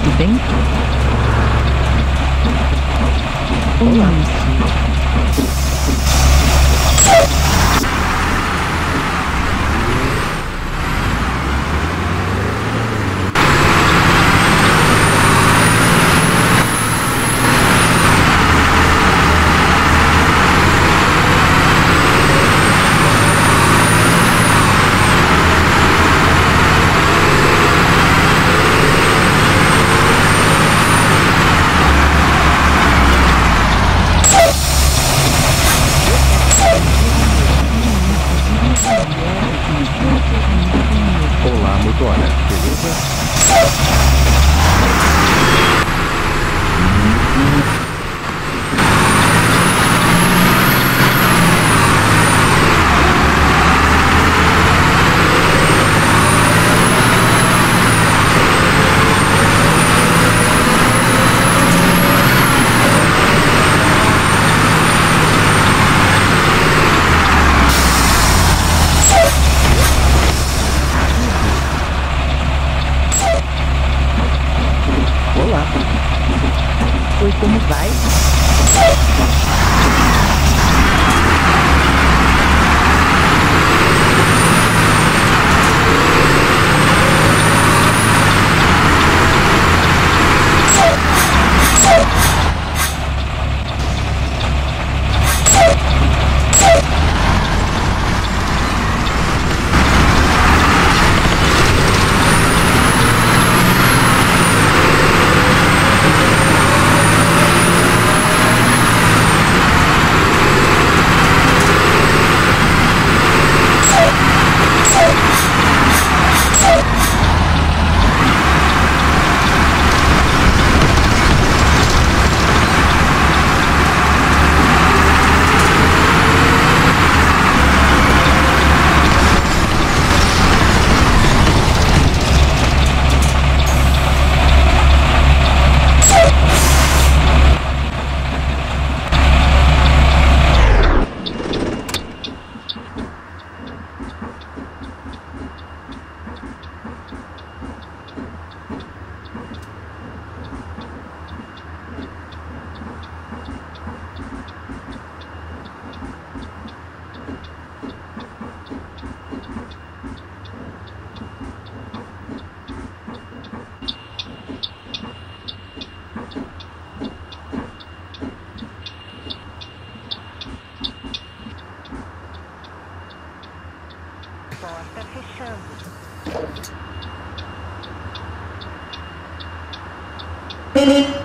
Tudo bem? Como vai? Porta fechando.